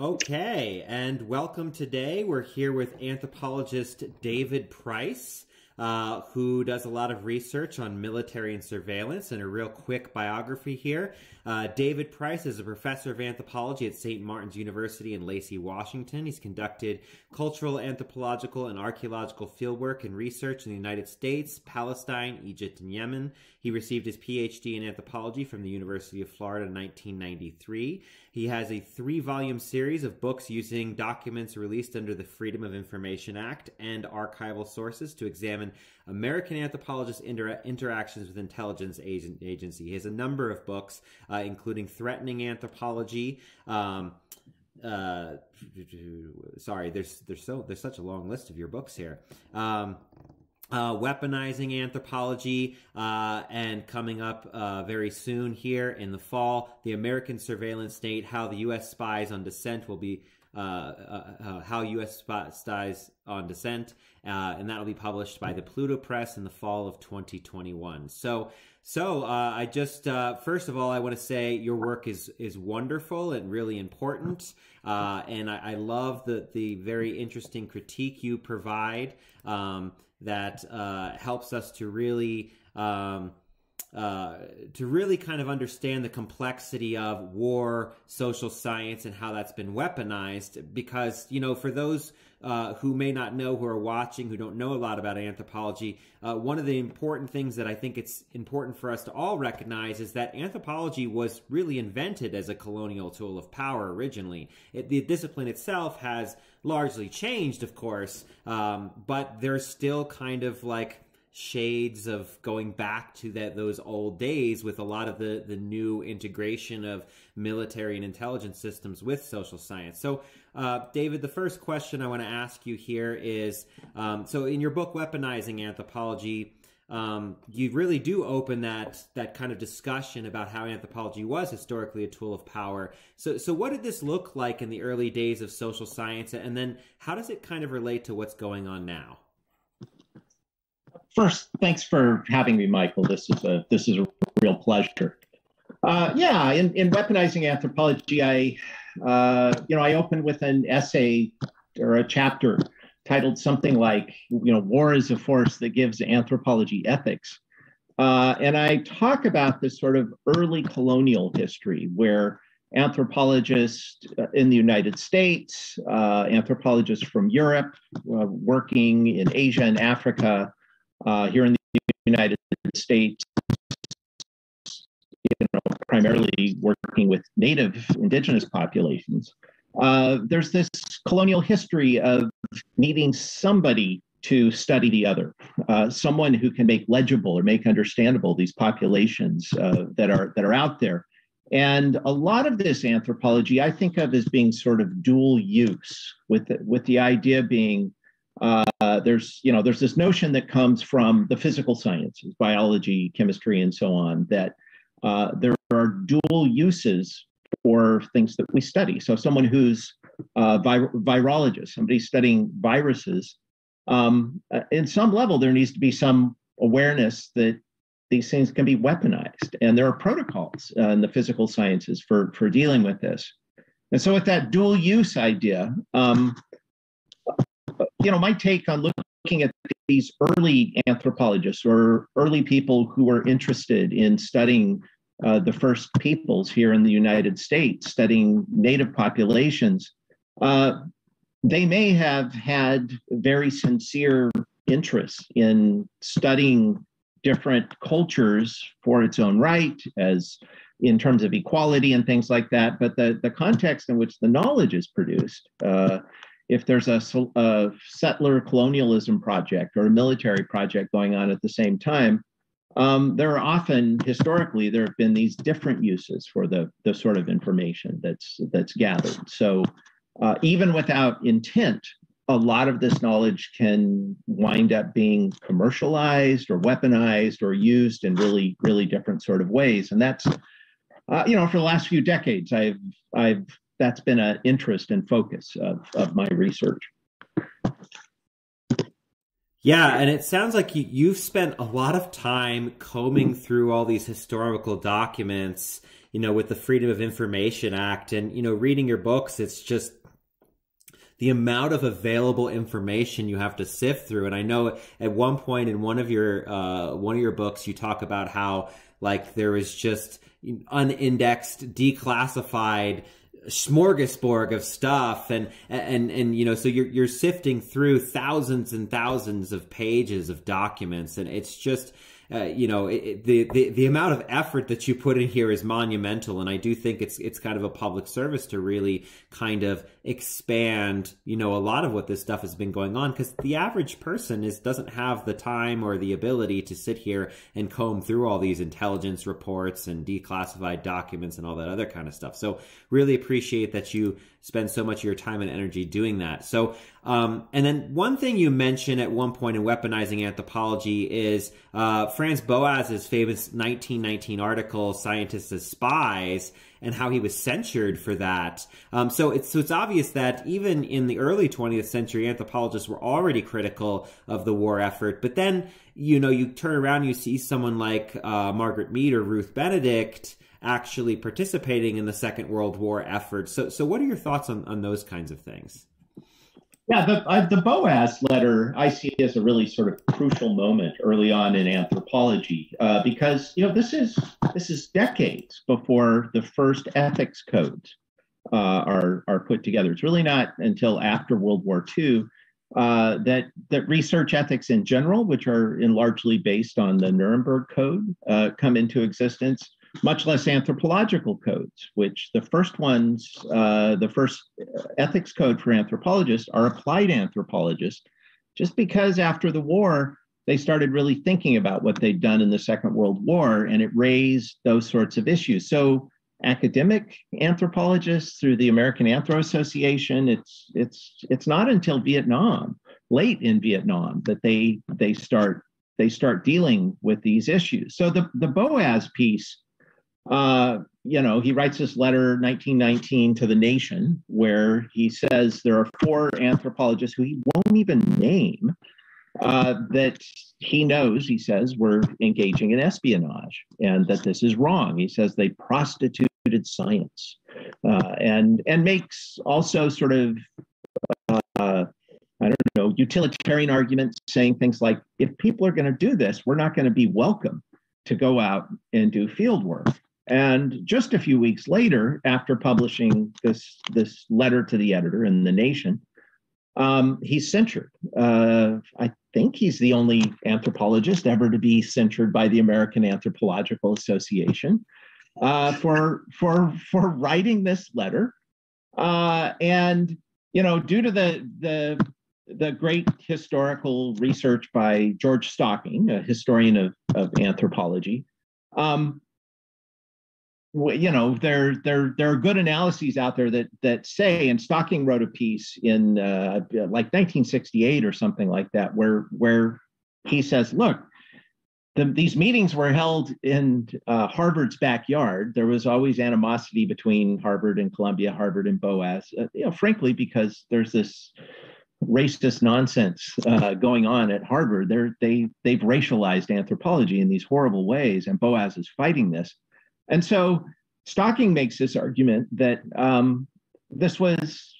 Okay, and welcome today. We're here with anthropologist David Price, who does a lot of research on military and surveillance, and a real quick biography here. David Price is a professor of anthropology at St. Martin's University in Lacey, Washington. He's conducted cultural, anthropological, and archaeological fieldwork and research in the United States, Palestine, Egypt, and Yemen. He received his PhD in anthropology from the University of Florida in 1993. He has a three-volume series of books using documents released under the Freedom of Information Act and archival sources to examine American anthropologists' interactions with intelligence agency. He has a number of books, including Threatening Anthropology. Sorry, there's such a long list of your books here. Weaponizing Anthropology, and coming up very soon here in the fall, The American Surveillance State, How the U.S. Spies on Dissent will be How U.S. Spies on Dissent, and that'll be published by the Pluto Press in the fall of 2021. So I just first of all, I want to say your work is wonderful and really important, and I love the very interesting critique you provide that helps us to really kind of understand the complexity of war, social science, and how that's been weaponized. Because, you know, for those who may not know, who are watching, who don't know a lot about anthropology, one of the important things that I think it's important for us to all recognize is that anthropology was really invented as a colonial tool of power originally. The discipline itself has largely changed, of course, but there's still kind of like shades of going back to those old days with a lot of the new integration of military and intelligence systems with social science. So, David, the first question I want to ask you here is, so in your book, Weaponizing Anthropology, you really do open that kind of discussion about how anthropology was historically a tool of power. So what did this look like in the early days of social science? And then how does it kind of relate to what's going on now? First, thanks for having me, Michael. This is a real pleasure. Yeah, in Weaponizing Anthropology, I open with an essay or a chapter titled something like, you know, War is a Force That Gives Anthropology Ethics, and I talk about this sort of early colonial history where anthropologists in the United States, anthropologists from Europe, working in Asia and Africa. Here in the United States, you know, primarily working with native indigenous populations, there's this colonial history of needing somebody to study the other, someone who can make legible or make understandable these populations that are out there. And a lot of this anthropology I think of as being sort of dual use, with the idea being there's this notion that comes from the physical sciences, biology, chemistry, and so on, that there are dual uses for things that we study. So someone who's virologist, somebody studying viruses, in some level, there needs to be some awareness that these things can be weaponized. And there are protocols in the physical sciences for dealing with this. And so with that dual use idea, you know, my take on looking at these early anthropologists or early people who were interested in studying the first peoples here in the United States, studying native populations, they may have had very sincere interests in studying different cultures for its own right, as in terms of equality and things like that. But the context in which the knowledge is produced, if there's a settler colonialism project or a military project going on at the same time, there are often, historically, there have been these different uses for the sort of information that's gathered. So even without intent, a lot of this knowledge can wind up being commercialized or weaponized or used in really, really different sort of ways. And that's, you know, for the last few decades, that's been an interest and focus of my research. Yeah, and it sounds like you've spent a lot of time combing through all these historical documents, you know, with the Freedom of Information Act. And, you know, reading your books, it's just the amount of available information you have to sift through. And I know at one point in one of your books, you talk about how, like, there was just unindexed, declassified smorgasbord of stuff, and you know, so you're sifting through thousands and thousands of pages of documents, and it's just you know, the amount of effort that you put in here is monumental, and I do think it's kind of a public service to really kind of expand, you know, a lot of what this stuff has been going on, because the average person doesn't have the time or the ability to sit here and comb through all these intelligence reports and declassified documents and all that other kind of stuff. So really appreciate that you spend so much of your time and energy doing that. So, and then one thing you mentioned at one point in Weaponizing Anthropology is Franz Boas's famous 1919 article, Scientists as Spies, and how he was censured for that. So it's obvious that even in the early 20th century, anthropologists were already critical of the war effort. But then, you know, you turn around, you see someone like Margaret Mead or Ruth Benedict actually participating in the Second World War effort. So what are your thoughts on those kinds of things? Yeah, the Boas letter I see as a really sort of crucial moment early on in anthropology, because, you know, this is decades before the first ethics codes are put together. It's really not until after World War II that research ethics in general, which are largely based on the Nuremberg Code, come into existence. Much less anthropological codes, which the first ones, the first ethics code for anthropologists are applied anthropologists, just because after the war, they started really thinking about what they'd done in the Second World War, and it raised those sorts of issues. So academic anthropologists through the American Anthro Association, it's not until Vietnam, late in Vietnam, that they start dealing with these issues. So the Boas piece, you know, he writes this letter, 1919, to The Nation, where he says there are 4 anthropologists who he won't even name that he knows, he says, were engaging in espionage and that this is wrong. He says they prostituted science and makes also sort of, I don't know, utilitarian arguments, saying things like, if people are going to do this, we're not going to be welcome to go out and do field work. And just a few weeks later, after publishing this letter to the editor in The Nation, he's censured. I think he's the only anthropologist ever to be censured by the American Anthropological Association for writing this letter. And, you know, due to the great historical research by George Stocking, a historian of anthropology, you know, there are good analyses out there that say, and Stocking wrote a piece in like 1968 or something like that, where he says, look, these meetings were held in Harvard's backyard. There was always animosity between Harvard and Columbia, Harvard and Boas, you know, frankly, because there's this racist nonsense going on at Harvard. They've racialized anthropology in these horrible ways, and Boas is fighting this. And so Stocking makes this argument that this was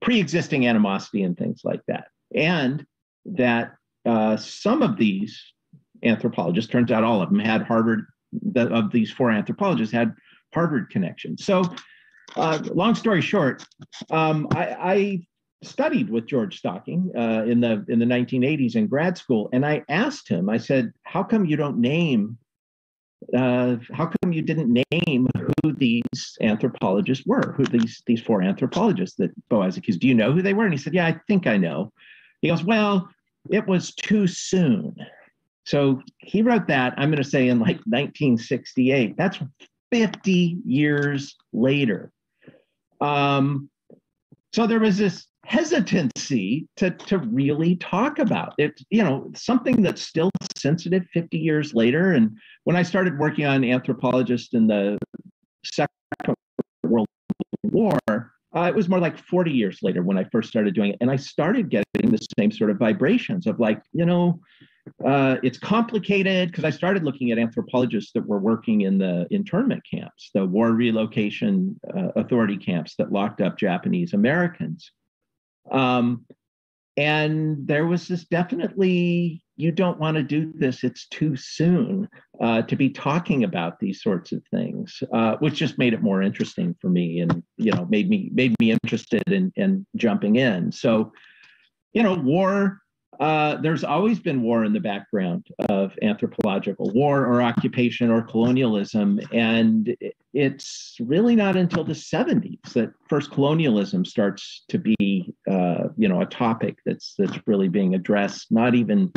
pre-existing animosity and things like that, and that some of these anthropologists, turns out all of them had Harvard, of these 4 anthropologists had Harvard connections. So long story short, I studied with George Stocking in the 1980s in grad school, and I asked him, I said, how come you don't name, how come you didn't name who these anthropologists were, who these 4 anthropologists that Boas accused, do you know who they were? And he said, yeah, I think I know. He goes, well, it was too soon. So he wrote that, I'm going to say in like 1968, that's 50 years later. So there was this hesitancy to really talk about it, you know, something that's still sensitive 50 years later. And when I started working on anthropologists in the Second World War, It was more like 40 years later when I first started doing it. And I started getting the same sort of vibrations of like, you know, it's complicated, because I started looking at anthropologists that were working in the internment camps, the war relocation authority camps that locked up Japanese Americans. And there was this definitely, you don't want to do this, it's too soon to be talking about these sorts of things, which just made it more interesting for me, and, you know, made me interested in jumping in. So, you know, war, there's always been war in the background of anthropological war or occupation or colonialism. And it's really not until the 70s that first colonialism starts to be, you know, a topic that's really being addressed, not even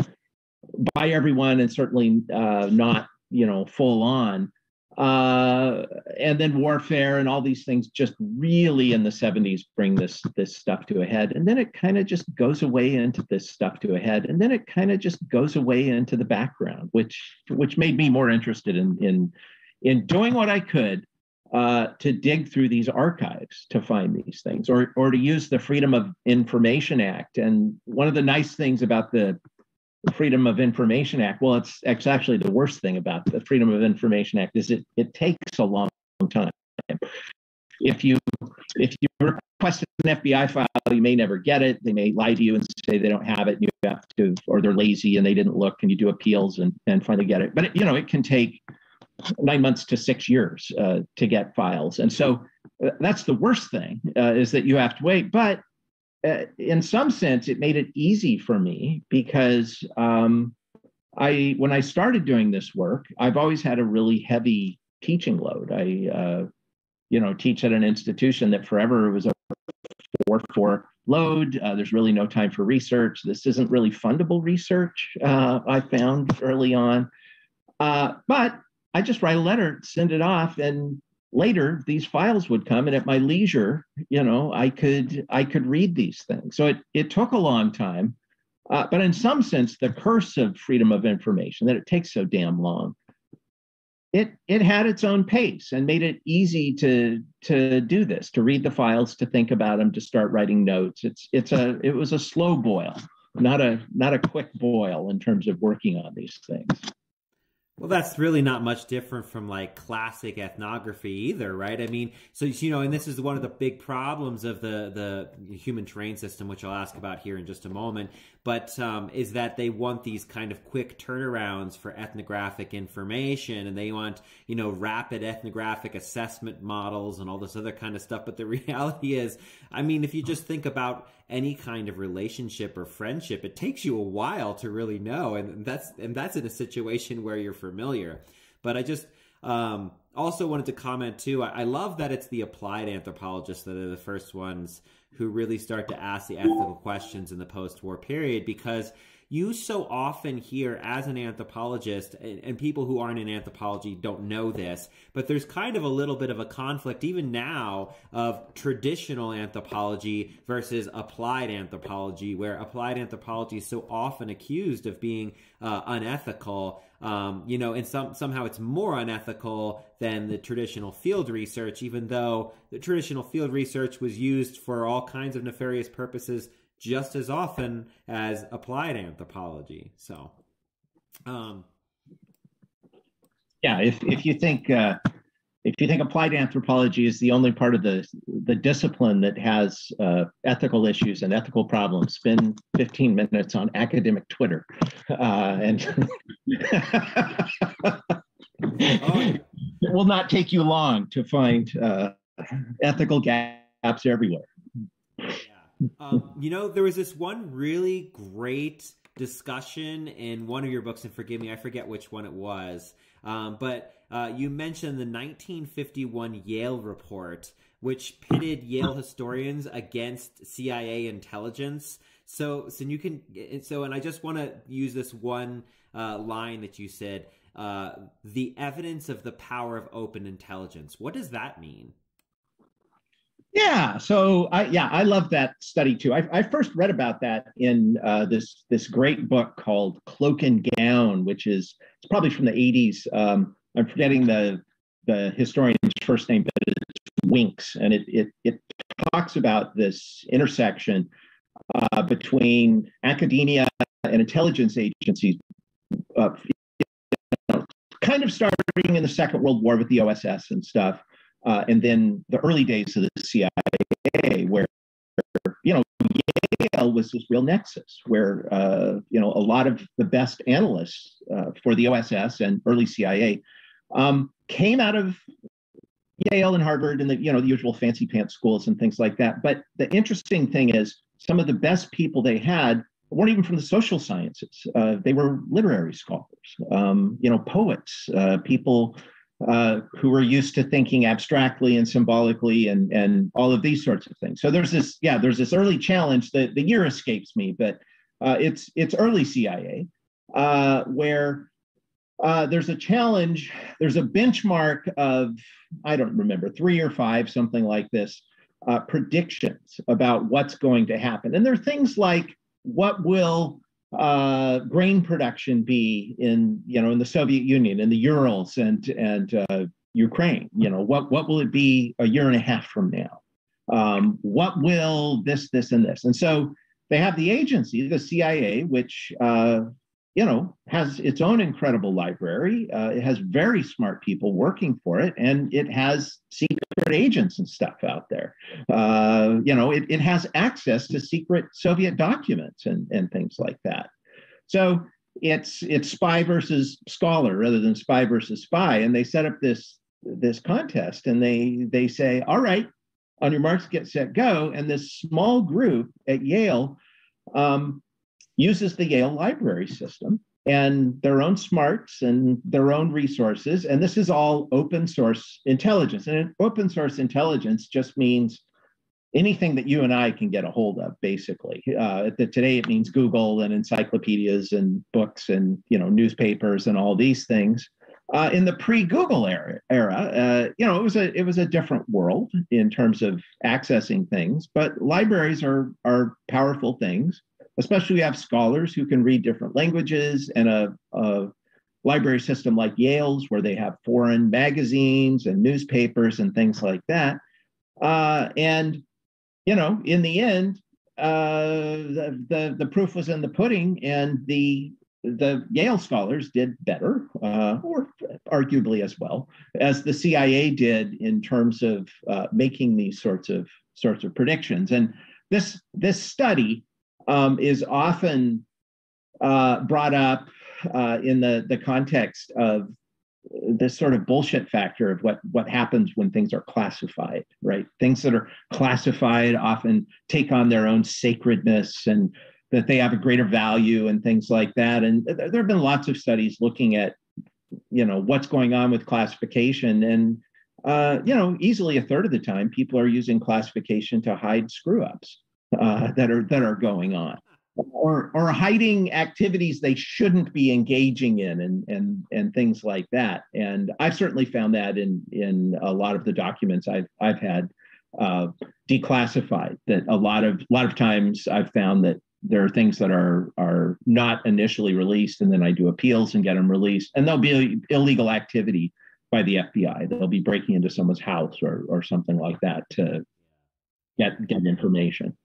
by everyone, and certainly not, you know, full on. And then warfare and all these things just really in the 70s bring this stuff to a head. And then it kind of just goes away into this stuff to a head. And then it kind of just goes away into the background, which made me more interested in doing what I could to dig through these archives to find these things, or to use the Freedom of Information Act. And one of the nice things about the Freedom of Information Act, well, it's actually the worst thing about the Freedom of Information Act is it takes a long time. If you request an FBI file, you may never get it. They may lie to you and say they don't have it, and you have to, or they're lazy and they didn't look, and you do appeals and finally get it. But it, you know, it can take 9 months to 6 years to get files, and so that's the worst thing is that you have to wait. But in some sense, it made it easy for me because when I started doing this work, I've always had a really heavy teaching load. I, you know, teach at an institution that forever was a 4-4 load. There's really no time for research. This isn't really fundable research, I found early on. But I just write a letter, send it off, and later, these files would come, and at my leisure, you know, I could read these things. So it took a long time, but in some sense, the curse of freedom of information, that it takes so damn long, it had its own pace and made it easy to do this, to read the files, to think about them, to start writing notes. It was a slow boil, not a quick boil in terms of working on these things. Well, that's really not much different from like classic ethnography either, right? I mean, so, you know, and this is one of the big problems of the human terrain system, which I'll ask about here in just a moment, but is that they want these kind of quick turnarounds for ethnographic information, and they want, you know, rapid ethnographic assessment models and all this other kind of stuff. But the reality is, I mean, if you just think about any kind of relationship or friendship, it takes you a while to really know. And that's in a situation where you're familiar. But I just also wanted to comment too, I love that it's the applied anthropologists that are the first ones who really start to ask the ethical questions in the post-war period, because you so often hear as an anthropologist, and people who aren't in anthropology don't know this, but there's kind of a little bit of a conflict even now of traditional anthropology versus applied anthropology, where applied anthropology is so often accused of being unethical. You know, and somehow it's more unethical than the traditional field research, even though the traditional field research was used for all kinds of nefarious purposes just as often as applied anthropology. So, yeah, if you think applied anthropology is the only part of the discipline that has ethical issues and ethical problems, spend 15 minutes on academic Twitter, and it will not take you long to find ethical gaps everywhere. You know, there was this one really great discussion in one of your books, and forgive me, I forget which one it was, but you mentioned the 1951 Yale report, which pitted Yale historians against CIA intelligence. So I just want to use this one line that you said, the evidence of the power of open intelligence. What does that mean? Yeah, so I love that study too. I first read about that in this great book called Cloak and Gown, which it's probably from the 80s. I'm forgetting the historian's first name, but it's Winks, and it talks about this intersection between academia and intelligence agencies, kind of starting in the Second World War with the OSS and stuff, and then the early days of the CIA, where, you know, Yale was this real nexus where, you know, a lot of the best analysts for the OSS and early CIA came out of Yale and Harvard and the, you know, the usual fancy pants schools and things like that. But the interesting thing is some of the best people they had weren't even from the social sciences. They were literary scholars, you know, poets, people who were used to thinking abstractly and symbolically and all of these sorts of things. So there's this, yeah, there's this early challenge that the year escapes me, but it's early CIA where there's a challenge, there's a benchmark of, I don't remember, 3 or 5, something like this, predictions about what's going to happen. And there are things like, what will grain production be in, you know, in the Soviet Union, in the Urals and Ukraine? You know, what will it be a year and a half from now? What will this and this? And so they have the agency, the CIA, which you know, has its own incredible library. It has very smart people working for it, and it has secret agents and stuff out there. You know, it has access to secret Soviet documents and things like that. So it's spy versus scholar rather than spy versus spy. And they set up this contest, and they say, all right, on your marks, get set, go. And this small group at Yale uses the Yale library system and their own smarts and their own resources. And this is all open source intelligence. And open source intelligence just means anything that you and I can get a hold of, basically. Today, it means Google and encyclopedias and books and, you know, newspapers and all these things. In the pre-Google era, you know, it was a different world in terms of accessing things, but libraries are powerful things. Especially, we have scholars who can read different languages, and a library system like Yale's, where they have foreign magazines and newspapers and things like that. And, you know, in the end, the proof was in the pudding, and the Yale scholars did better, or arguably as well, as the CIA did in terms of making these sorts of predictions. And this study is often brought up in the context of this sort of bullshit factor of what happens when things are classified, right? Things that are classified often take on their own sacredness and that they have a greater value and things like that. And there have been lots of studies looking at, you know, what's going on with classification. And, you know, easily a third of the time, people are using classification to hide screw-ups that are going on, or hiding activities they shouldn't be engaging in, and things like that. And I've certainly found that in a lot of the documents I've had declassified, that a lot of times I've found that there are things that are not initially released, and then I do appeals and get them released, and there'll be illegal activity by the FBI. They'll be breaking into someone's house or something like that to get information.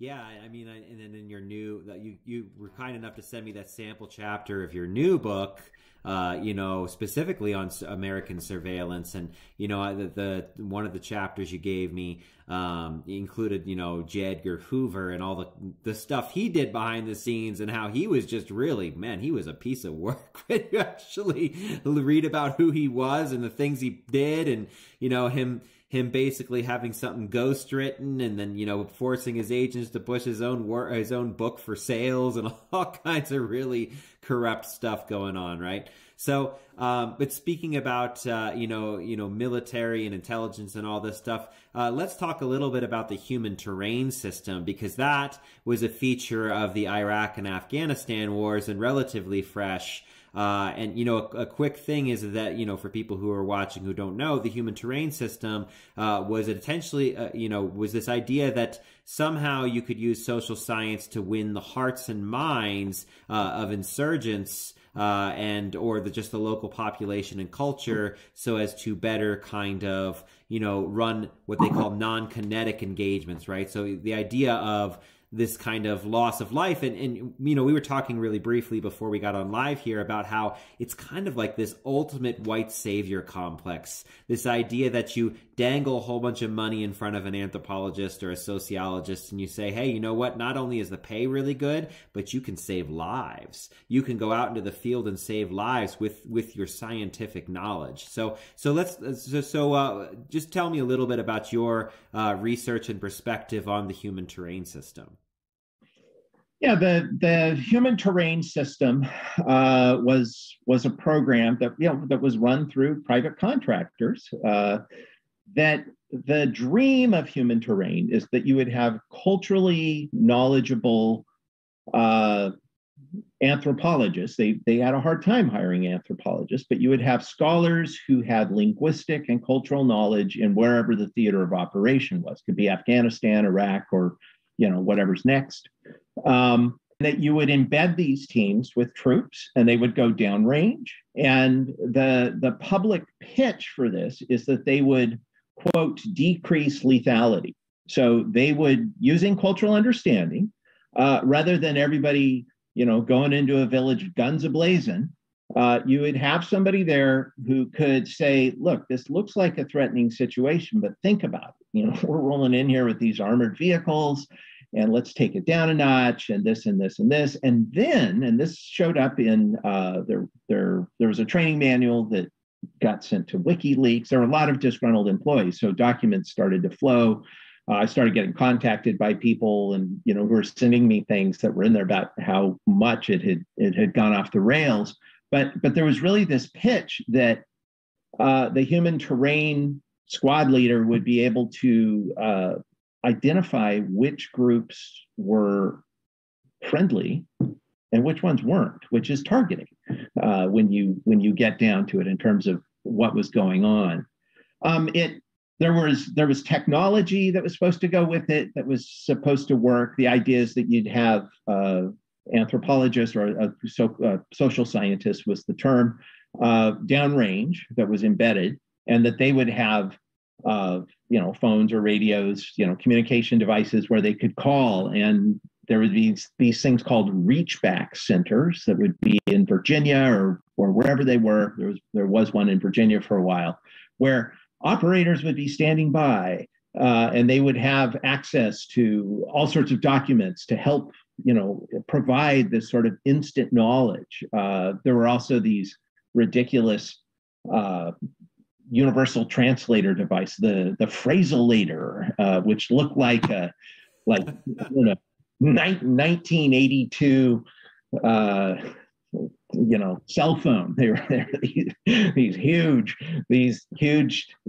Yeah, I mean, and then in your you were kind enough to send me that sample chapter of your new book, you know, specifically on American surveillance, and you know, the one of the chapters you gave me included, you know, J. Edgar Hoover and all the stuff he did behind the scenes, and how he was just really, man, he was a piece of work when you actually read about who he was and the things he did, and you know, him basically having something ghost written, and then, you know, forcing his agents to push his own work, his own book for sales, and all kinds of really corrupt stuff going on, right? So, but speaking about, you know, military and intelligence and all this stuff, let's talk a little bit about the human terrain system, because that was a feature of the Iraq and Afghanistan wars and relatively fresh. And, you know, a quick thing is that, you know, for people who are watching who don't know, the human terrain system was essentially, you know, was this idea that somehow you could use social science to win the hearts and minds of insurgents and or the just the local population and culture, so as to better kind of, you know, run what they call non-kinetic engagements, right? So the idea of this kind of loss of life, and you know, we were talking really briefly before we got on live here about how it's kind of like this ultimate white savior complex, this idea that you dangle a whole bunch of money in front of an anthropologist or a sociologist and you say, hey, you know what, not only is the pay really good, but you can save lives. You can go out into the field and save lives with your scientific knowledge. So just tell me a little bit about your research and perspective on the human terrain system. Yeah, the human terrain system was a program that, you know, that was run through private contractors. That the dream of human terrain is that you would have culturally knowledgeable anthropologists. They had a hard time hiring anthropologists, but you would have scholars who had linguistic and cultural knowledge in wherever the theater of operation was. It could be Afghanistan, Iraq, or, you know, whatever's next. That you would embed these teams with troops, and they would go downrange. And the public pitch for this is that they would, quote, decrease lethality. So they would, using cultural understanding, rather than everybody, you know, going into a village guns ablazing, you would have somebody there who could say, look, this looks like a threatening situation, but think about it. You know, we're rolling in here with these armored vehicles, and let's take it down a notch, and this and this and this. And then, and this showed up in, there was a training manual that got sent to WikiLeaks. There were a lot of disgruntled employees, so documents started to flow. I started getting contacted by people, and, you know, who were sending me things that were in there about how much it had gone off the rails. But there was really this pitch that the human terrain squad leader would be able to identify which groups were friendly and which ones weren't, which is targeting when you get down to it in terms of what was going on. There was technology that was supposed to go with it that was supposed to work. The idea is that you'd have anthropologists or social scientists was the term, downrange that was embedded, and that they would have you know, phones or radios, you know, communication devices where they could call. And there would be these things called reach back centers that would be in Virginia or wherever they were. There was one in Virginia for a while where operators would be standing by and they would have access to all sorts of documents to help, you know, provide this sort of instant knowledge. There were also these ridiculous universal translator device, the Phrasalator, which looked like a 1982 you know, cell phone. They were these huge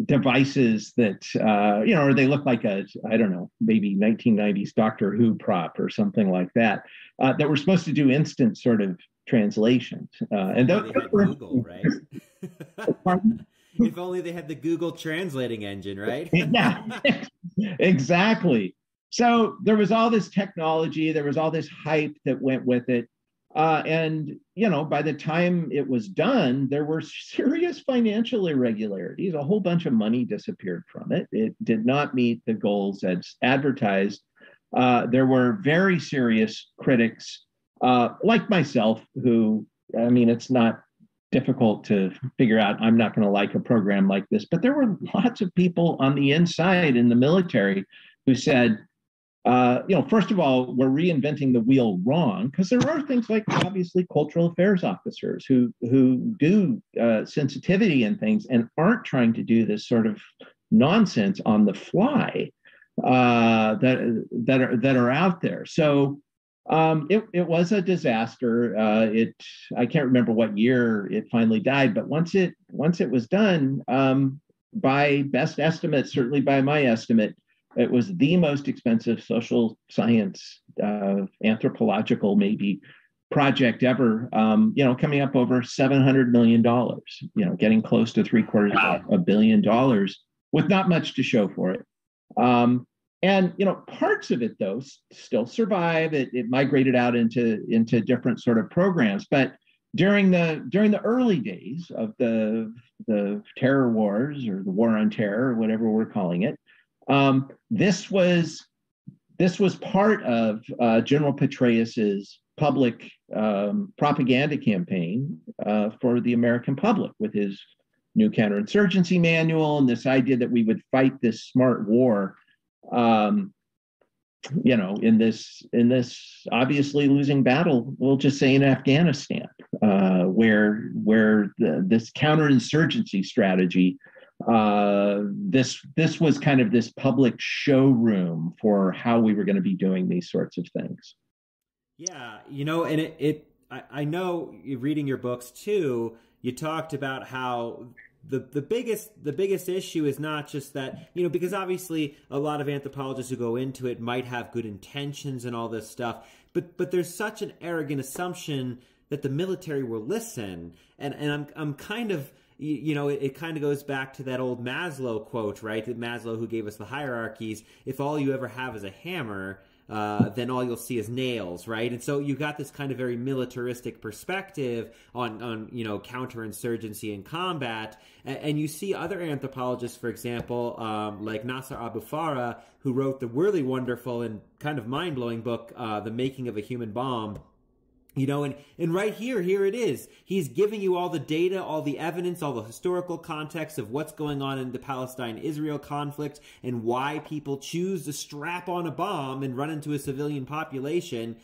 devices that you know, or they looked like a, I don't know, maybe 1990s Doctor Who prop or something like that, that were supposed to do instant sort of translations. And those were Google, right? If only they had the Google translating engine, right? Yeah, exactly. So there was all this technology, there was all this hype that went with it. And, you know, by the time it was done, there were serious financial irregularities. A whole bunch of money disappeared from it. It did not meet the goals as advertised. There were very serious critics, like myself, who, I mean, it's not difficult to figure out I'm not going to like a program like this. But there were lots of people on the inside in the military who said, you know, first of all, we're reinventing the wheel wrong, because there are things like, obviously, cultural affairs officers who do sensitivity and things and aren't trying to do this sort of nonsense on the fly that are out there. So it was a disaster. I can't remember what year it finally died, but once it was done, by best estimate, certainly by my estimate, it was the most expensive social science, anthropological maybe project ever. You know, coming up over $700 million. You know, getting close to $750 million with not much to show for it. And, you know, parts of it, though, still survive. It migrated out into different sort of programs. But During the early days of the terror wars, or the war on terror, or whatever we're calling it, this was part of General Petraeus's public propaganda campaign for the American public, with his new counterinsurgency manual and this idea that we would fight this smart war, in this obviously losing battle, we'll just say in Afghanistan, where this counterinsurgency strategy, this was kind of this public showroom for how we were going to be doing these sorts of things. Yeah, and I know, reading your books too, you talked about how the biggest issue is not just that, because obviously a lot of anthropologists who go into it might have good intentions and all this stuff, but there's such an arrogant assumption that the military will listen, and I'm kind of, it kind of goes back to that old Maslow quote, right? That Maslow, who gave us the hierarchies, if all you ever have is a hammer, then all you'll see is nails, right? And so you got this kind of very militaristic perspective on counterinsurgency and combat. And you see other anthropologists, for example, like Nasser Abu Farah, who wrote the really wonderful and kind of mind-blowing book, The Making of a Human Bomb. And right here it is. He's giving you all the data, all the evidence, all the historical context of what's going on in the Palestine-Israel conflict and why people choose to strap on a bomb and run into a civilian population.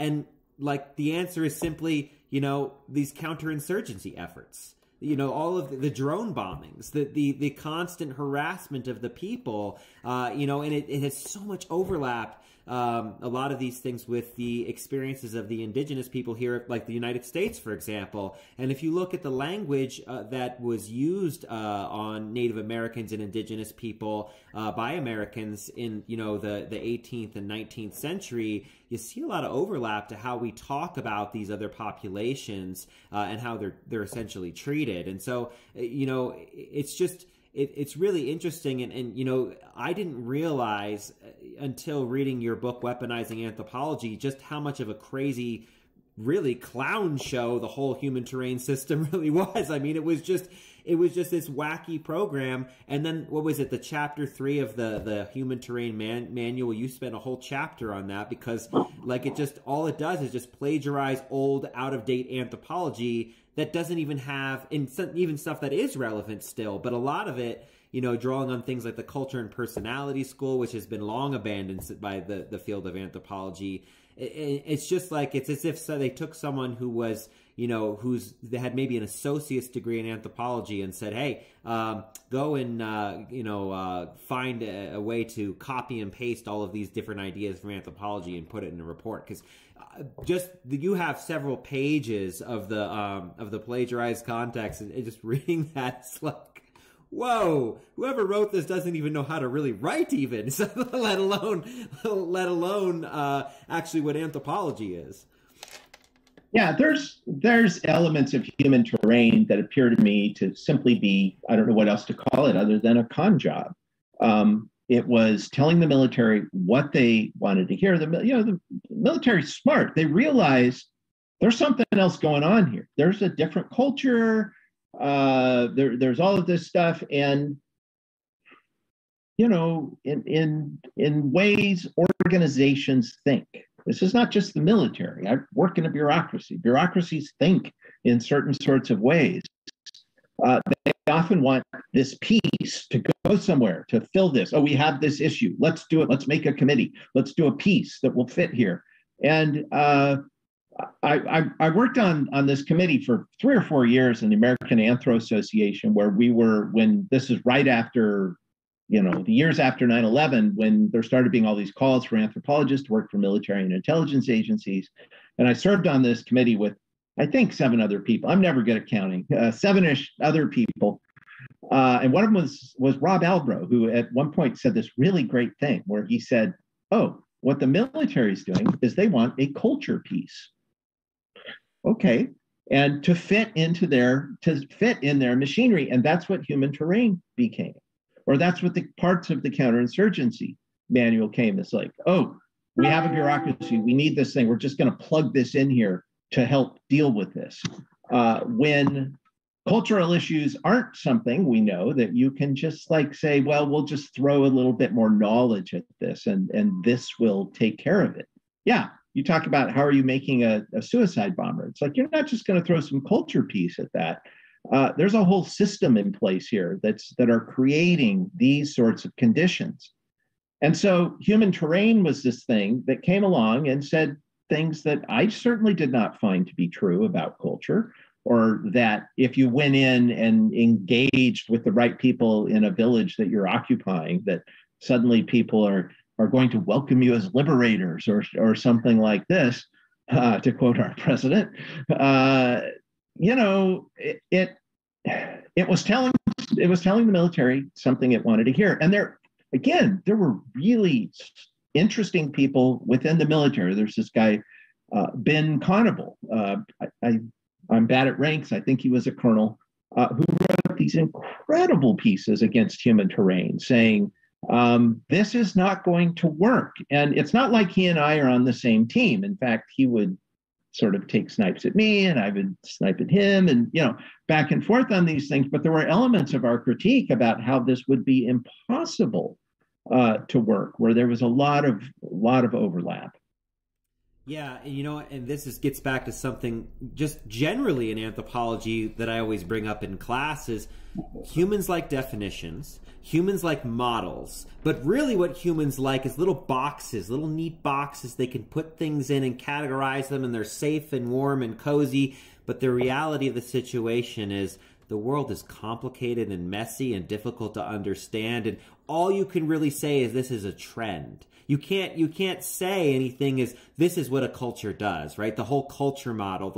And like, the answer is simply, these counterinsurgency efforts, all of the drone bombings, the constant harassment of the people, and it has so much overlap. A lot of these things with the experiences of the indigenous people here, like the United States, for example. And if you look at the language that was used on Native Americans and indigenous people by Americans in, the 18th and 19th century, you see a lot of overlap to how we talk about these other populations and how they're essentially treated. And so, it's just... It's really interesting, and I didn't realize until reading your book, Weaponizing Anthropology, just how much of a crazy, really clown show the whole human terrain system really was. I mean, it was just this wacky program. And then, what was it, the chapter 3 of the human terrain manual? You spent a whole chapter on that because, it just, all it does is just plagiarize old, out-of-date anthropology that doesn't even have, and even stuff that is relevant still, but a lot of it, drawing on things like the culture and personality school, which has been long abandoned by the field of anthropology. It's just like, it's as if they took someone who was, they had maybe an associate's degree in anthropology and said, hey, go and, find a way to copy and paste all of these different ideas from anthropology and put it in a report. Because you have several pages of the plagiarized context, and just reading that, it's like, whoa, whoever wrote this doesn't even know how to really write even, so let alone actually what anthropology is. Yeah, there's elements of human terrain that appear to me to simply be, I don't know what else to call it other than a con job. It was telling the military what they wanted to hear. The military's smart. They realized there's something else going on here. There's a different culture. There's all of this stuff, and in ways organizations think. This is not just the military. I work in a bureaucracy. Bureaucracies think in certain sorts of ways. They often want this piece to go somewhere, to fill this. Oh, we have this issue. Let's do it. Let's make a committee. Let's do a piece that will fit here. And I worked on this committee for 3 or 4 years in the American Anthro Association, where we were, when this is right after, the years after 9/11, when there started being all these calls for anthropologists to work for military and intelligence agencies. And I served on this committee with, I think, 7 other people. I'm never good at counting, 7-ish other people. And one of them was Rob Albrow, who at one point said this really great thing where he said, oh, what the military is doing is they want a culture piece. Okay, and to fit into their machinery. And that's what human terrain became, or that's what the parts of the counterinsurgency manual came. It's like, oh, we have a bureaucracy. We need this thing. We're just going to plug this in here to help deal with this. when cultural issues aren't something we know that you can just like say, well, we'll just throw a little bit more knowledge at this and this will take care of it. Yeah, you talk about how are you making a suicide bomber? It's like, you're not just going to throw some culture piece at that. There's a whole system in place here that are creating these sorts of conditions. And so human terrain was this thing that came along and said things that I certainly did not find to be true about culture, or that if you went in and engaged with the right people in a village that you're occupying, that suddenly people are going to welcome you as liberators or something like this, to quote our president. It was telling the military something it wanted to hear. And there, again, there were really interesting people within the military. There's this guy, Ben Conable. I'm bad at ranks. I think he was a colonel, who wrote these incredible pieces against human terrain, saying, this is not going to work. And it's not like he and I are on the same team. In fact, he would sort of take snipes at me and I would snipe at him and, back and forth on these things. But there were elements of our critique about how this would be impossible to work, where there was a lot of overlap. Yeah, and this gets back to something just generally in anthropology that I always bring up in class is humans like definitions. Humans like models, but really what humans like is little boxes, little neat boxes they can put things in and categorize them, and they're safe and warm and cozy. But the reality of the situation is the world is complicated and messy and difficult to understand, and all you can really say is this is a trend. You can't say anything is this is what a culture does, right? The whole culture model,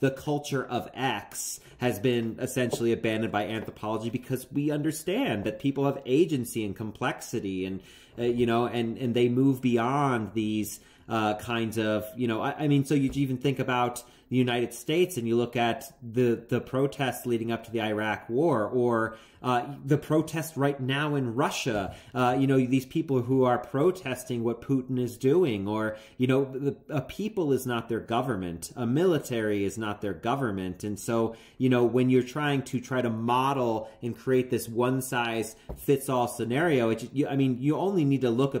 the culture of X has been essentially abandoned by anthropology because we understand that people have agency and complexity and and they move beyond these kinds of, so you even think about the United States and you look at the protests leading up to the Iraq war or the protests right now in Russia, these people who are protesting what Putin is doing or, a people is not their government. A military is not their government. And so, when you're trying to model and create this one size fits all scenario, you only need to look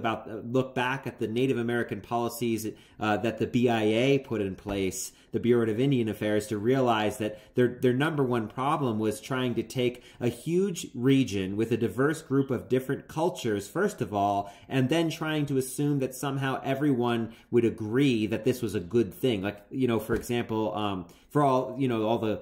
back at the Native American policies that the BIA put in place, the Bureau of Indian Affairs, to realize that their number one problem was trying to take a huge region with a diverse group of different cultures, first of all, and then trying to assume that somehow everyone would agree that this was a good thing. Like, for example, for all, all the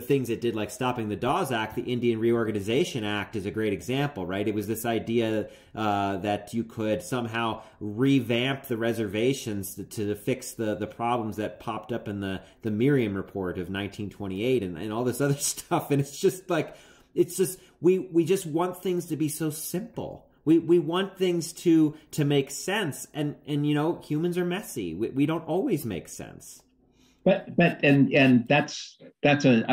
things it did, like stopping the Dawes Act, the Indian Reorganization Act is a great example, right? It was this idea that you could somehow revamp the reservations to fix the problems that popped up in the Merriam Report of 1928 and all this other stuff. And it's just like, we just want things to be so simple. We want things to make sense. And humans are messy. We don't always make sense. But I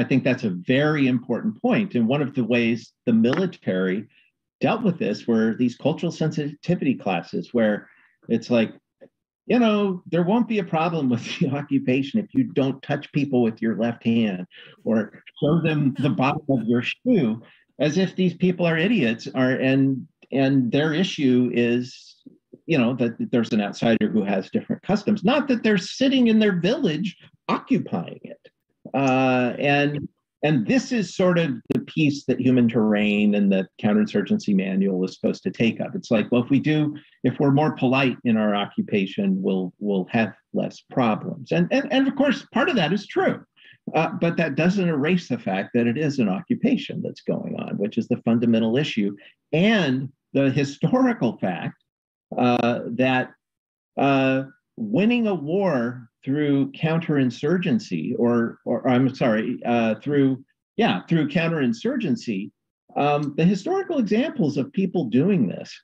think that's a very important point. And one of the ways the military dealt with this were these cultural sensitivity classes, where it's like, there won't be a problem with the occupation if you don't touch people with your left hand or show them the bottom of your shoe, as if these people are idiots. And their issue is, that there's an outsider who has different customs, not that they're sitting in their village occupying it. And this is sort of the piece that human terrain and the counterinsurgency manual is supposed to take up. It's like, well, if we're more polite in our occupation, we'll have less problems. And of course, part of that is true. But that doesn't erase the fact that it is an occupation that's going on, which is the fundamental issue, and the historical fact that winning a war through counterinsurgency through counterinsurgency, the historical examples of people doing this,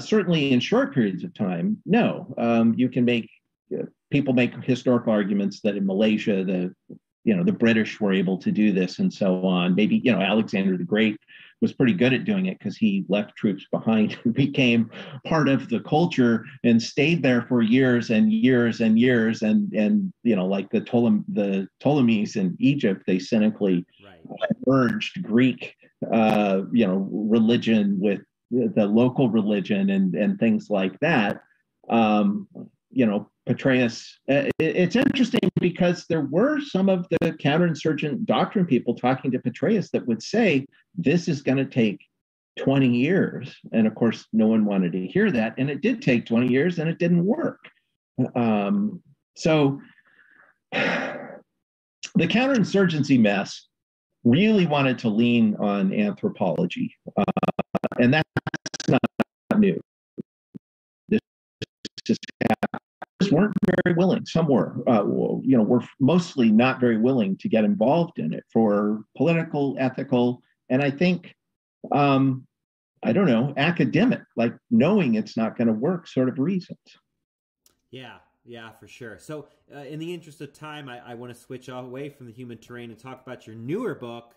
certainly in short periods of time, you can make, people make historical arguments that in Malaysia, the British were able to do this and so on. Maybe, Alexander the Great was pretty good at doing it because he left troops behind who became part of the culture and stayed there for years and years and years. And you know, like the Ptolemies in Egypt, they cynically merged Greek, you know, religion with the local religion and things like that. You know, Petraeus, it's interesting because there were some of the counterinsurgent doctrine people talking to Petraeus that would say, this is going to take 20 years. And of course, no one wanted to hear that. And it did take 20 years and it didn't work. So the counterinsurgency mess really wanted to lean on anthropology. And that's not new. This weren't very willing. Some were, you know, were mostly not very willing to get involved in it for political, ethical, and I think, I don't know, academic, like knowing it's not going to work sort of reasons. Yeah, yeah, for sure. So in the interest of time, I want to switch away from the human terrain and talk about your newer book,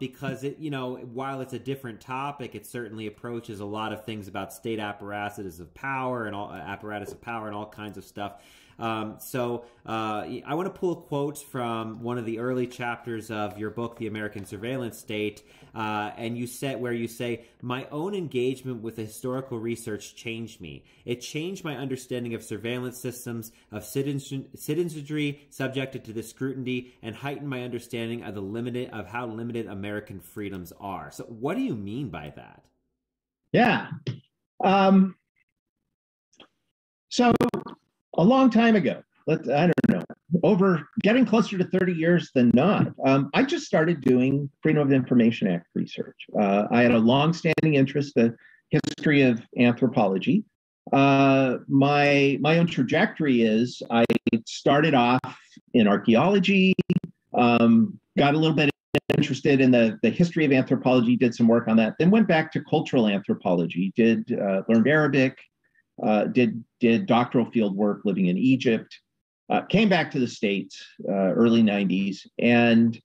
because it, you know, while it's a different topic, it certainly approaches a lot of things about state apparatuses of power and all apparatus of power and all kinds of stuff. So I want to pull quotes from one of the early chapters of your book, The American Surveillance State, and you said, where you say, "My own engagement with historical research changed me. It changed my understanding of surveillance systems, of citizenry subjected to this scrutiny, and heightened my understanding of how limited American freedoms are." So, what do you mean by that? Yeah. So. A long time ago, I don't know, over getting closer to 30 years than not, I just started doing Freedom of Information Act research. I had a long-standing interest in the history of anthropology. My own trajectory is I started off in archaeology, got a little bit interested in the history of anthropology, did some work on that, then went back to cultural anthropology, learned Arabic, did doctoral field work living in Egypt, came back to the States, early 90s, and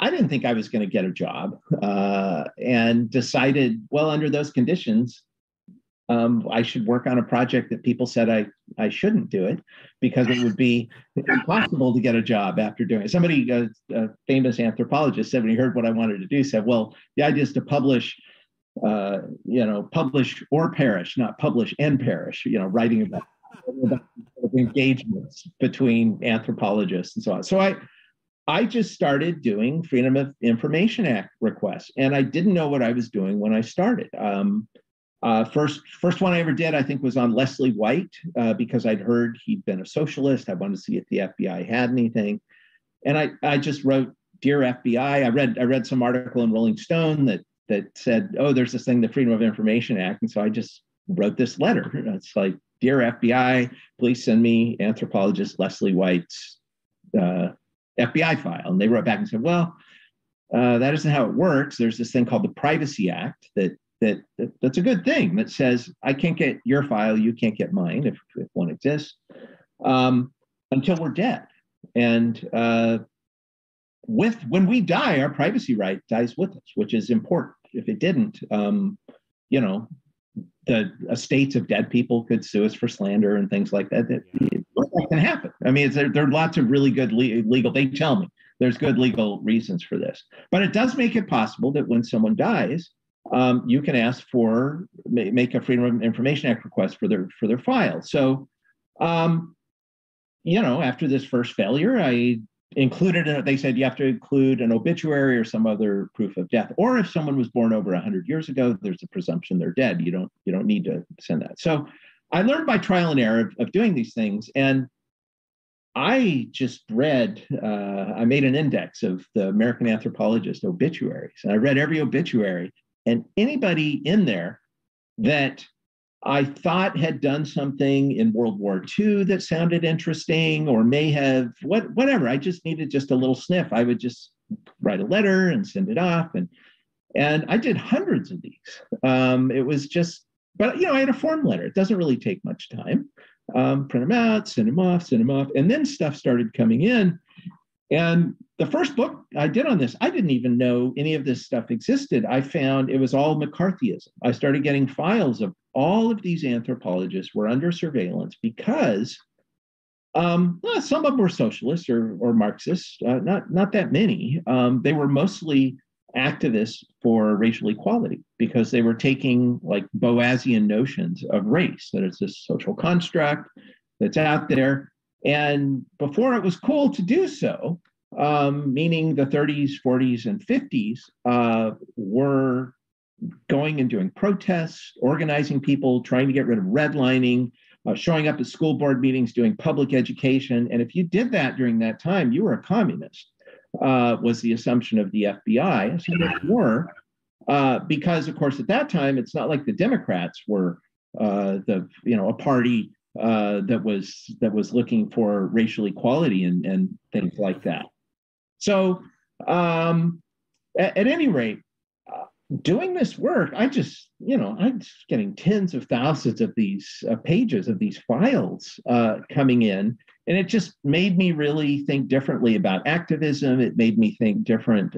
I didn't think I was going to get a job, and decided, well, under those conditions, I should work on a project that people said I shouldn't do it because it would be impossible to get a job after doing it. Somebody, a famous anthropologist, said when he heard what I wanted to do, said, well, the idea is to publish you know, publish or perish, not publish and perish, you know, writing about engagements between anthropologists and so on. So I just started doing Freedom of Information Act requests, and I didn't know what I was doing when I started. First one I ever did, I think, was on Leslie White, because I'd heard he'd been a socialist. I wanted to see if the FBI had anything. And I just wrote, "Dear FBI," I read some article in Rolling Stone that said, oh, there's this thing, the Freedom of Information Act. And so I just wrote this letter. It's like, "Dear FBI, please send me anthropologist Leslie White's FBI file." And they wrote back and said, well, that isn't how it works. There's this thing called the Privacy Act that's a good thing, that says, I can't get your file, you can't get mine, if one exists, until we're dead. And when we die, our privacy right dies with us, which is important. If it didn't, you know, the estates of dead people could sue us for slander and things like that. That can happen. I mean, there are lots of really good legal, they tell me there's good legal reasons for this, but it does make it possible that when someone dies, you can ask for, make a Freedom of Information Act request for their file. So, you know, after this first failure, they said you have to include an obituary or some other proof of death, or if someone was born over 100 years ago, there's a presumption they're dead. You don't need to send that. So I learned by trial and error of doing these things, and I just read. I made an index of the American Anthropologist obituaries, and I read every obituary, and anybody in there that I thought had done something in World War II that sounded interesting, or may have, whatever. I just needed just a little sniff. I would just write a letter and send it off. And I did hundreds of these. It was just, but you know, I had a form letter. It doesn't really take much time. Print them out, send them off. And then stuff started coming in. And the first book I did on this, I didn't even know any of this stuff existed. I found it was all McCarthyism. I started getting files of all of these anthropologists were under surveillance because some of them were socialists or Marxists, not that many. They were mostly activists for racial equality because they were taking like Boasian notions of race, that it's this social construct that's out there. And before it was cool to do so, meaning the 30s, 40s, and 50s were going and doing protests, organizing people, trying to get rid of redlining, showing up at school board meetings, doing public education. And if you did that during that time, you were a communist, was the assumption of the FBI. So they were, because of course, at that time, it's not like the Democrats were a party that was looking for racial equality and things like that. So at any rate, doing this work, I'm just getting tens of thousands of these pages of these files coming in. And it just made me really think differently about activism. It made me think different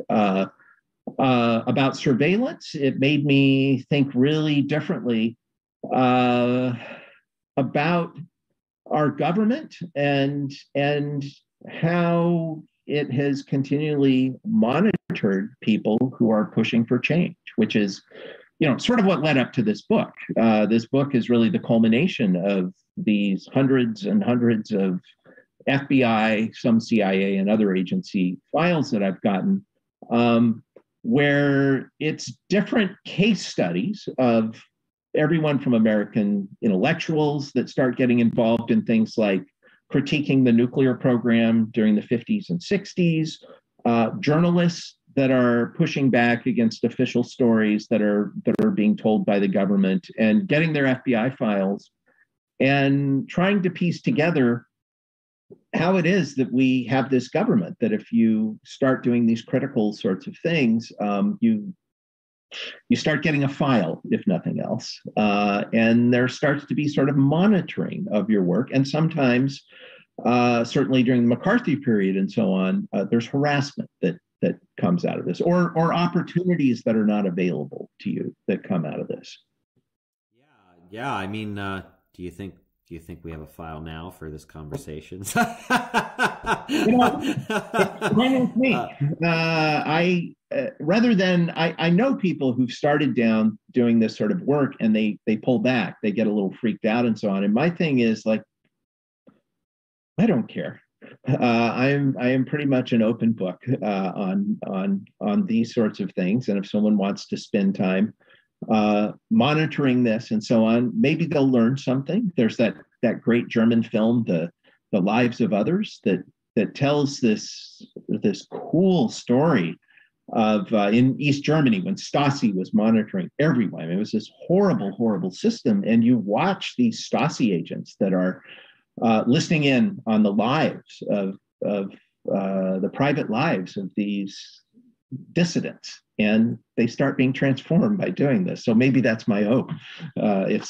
about surveillance. It made me think really differently about our government and how it has continually monitored people who are pushing for change, which is, sort of what led up to this book. This book is really the culmination of these hundreds and hundreds of FBI, some CIA and other agency files that I've gotten, where it's different case studies of everyone from American intellectuals that start getting involved in things like critiquing the nuclear program during the 50s and 60s, journalists that are pushing back against official stories that are being told by the government, and getting their FBI files and trying to piece together how it is that we have this government, that if you start doing these critical sorts of things, you start getting a file, if nothing else, and there starts to be sort of monitoring of your work. And sometimes, certainly during the McCarthy period and so on, there's harassment that comes out of this, or opportunities that are not available to you that come out of this. Yeah. I mean, do you think we have a file now for this conversation? It's me. I know people who've started down doing this sort of work and they pull back, they get a little freaked out and so on. And my thing is like, I don't care. I am pretty much an open book on these sorts of things. And if someone wants to spend time monitoring this and so on, maybe they'll learn something. There's that great German film, The Lives of Others, that tells this cool story of in East Germany when Stasi was monitoring everyone. It was this horrible, horrible system. And you watch these Stasi agents that are listening in on the lives of the private lives of these dissidents. And they start being transformed by doing this. So maybe that's my hope. If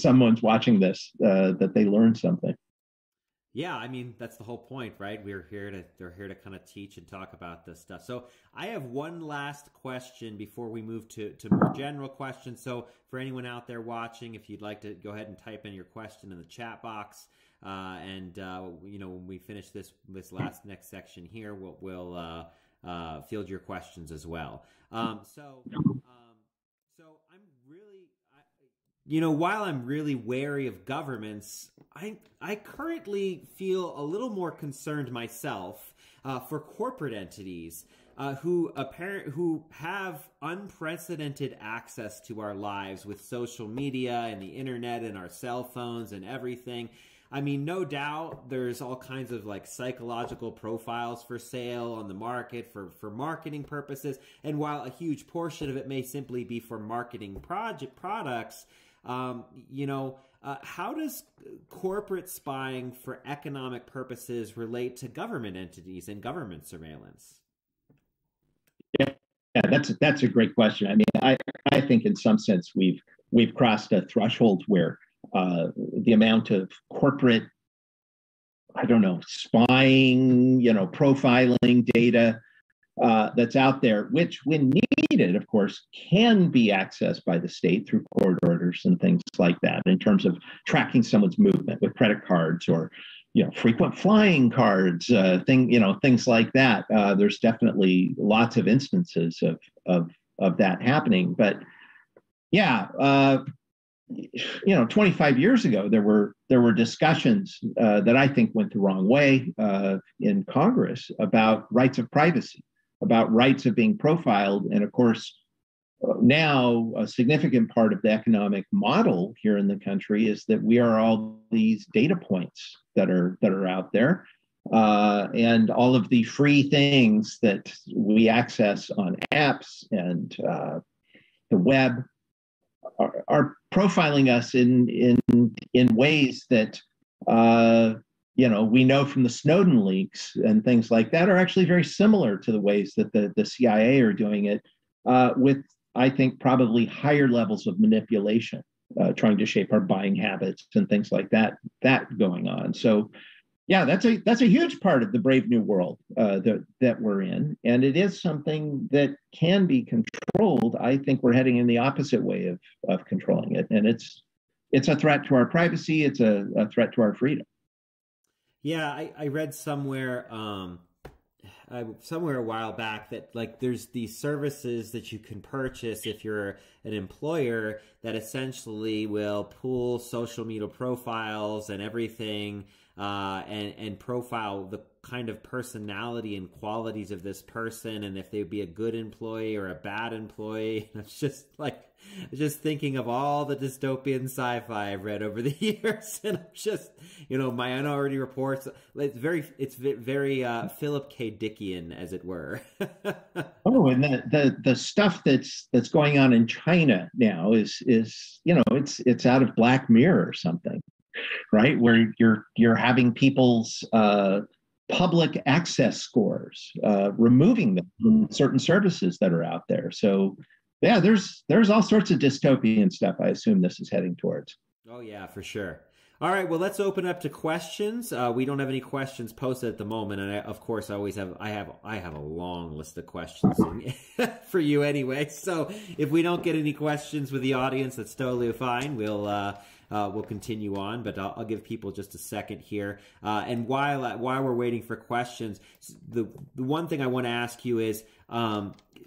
someone's watching this, that they learn something. Yeah, I mean, that's the whole point, right? They're here to kind of teach and talk about this stuff. So I have one last question before we move to more general questions. So for anyone out there watching, if you'd like to go ahead and type in your question in the chat box, when we finish this next section here, we'll field your questions as well. While I'm really wary of governments, I currently feel a little more concerned myself for corporate entities who have unprecedented access to our lives with social media and the internet and our cell phones and everything. I mean, no doubt there's all kinds of like psychological profiles for sale on the market for marketing purposes. And while a huge portion of it may simply be for marketing products, how does corporate spying for economic purposes relate to government entities and government surveillance? Yeah, that's a great question. I mean, I think in some sense we've crossed a threshold where the amount of corporate I don't know, spying, profiling data that's out there, which when needed, of course, can be accessed by the state through court orders and things like that in terms of tracking someone's movement with credit cards or, frequent flying cards, things like that. There's definitely lots of instances of that happening. But yeah, 25 years ago, there were discussions that I think went the wrong way in Congress about rights of privacy, about rights of being profiled. And of course, now a significant part of the economic model here in the country is that we are all these data points that are out there, and all of the free things that we access on apps and the web are profiling us in ways that we know from the Snowden leaks and things like that are actually very similar to the ways that the CIA are doing it, with, I think, probably higher levels of manipulation, trying to shape our buying habits and things like that going on. So yeah, that's a huge part of the brave new world that we're in. And it is something that can be controlled. I think we're heading in the opposite way of controlling it. And it's a threat to our privacy. It's a threat to our freedom. Yeah, I read somewhere a while back that there's these services that you can purchase if you're an employer that essentially will pull social media profiles and everything, and profile the kind of personality and qualities of this person and if they would be a good employee or a bad employee. And it's just just thinking of all the dystopian sci-fi I've read over the years, and I'm just, my Minority Reports, it's very Philip K. Dickian, as it were. Oh, and the stuff that's going on in China now is it's out of Black Mirror or something, right? Where you're having people's public access scores, removing them from certain services that are out there. So yeah, there's all sorts of dystopian stuff I assume this is heading towards. Oh yeah, for sure. All right, well, let's open up to questions. We don't have any questions posted at the moment, and of course I always have I have a long list of questions for you anyway. So if we don't get any questions with the audience, that's totally fine. We'll continue on, but I'll give people just a second here. And while we're waiting for questions, the one thing I want to ask you is,